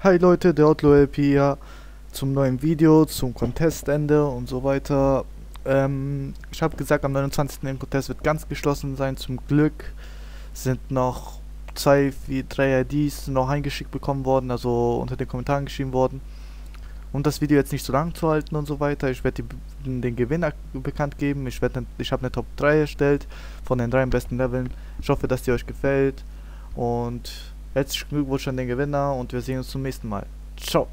Hi Leute, der OutLawLP hier zum neuen Video, zum Contestende und so weiter. Ich habe gesagt, am 29. der Contest wird ganz geschlossen sein. Zum Glück sind noch 2 wie 3 IDs noch eingeschickt bekommen worden, also unter den Kommentaren geschrieben worden. Um das Video jetzt nicht so lang zu halten und so weiter, ich werde den Gewinner bekannt geben. Ich habe eine Top 3 erstellt von den 3 besten Leveln. Ich hoffe, dass die euch gefällt und herzlichen Glückwunsch an den Gewinner und wir sehen uns zum nächsten Mal. Ciao!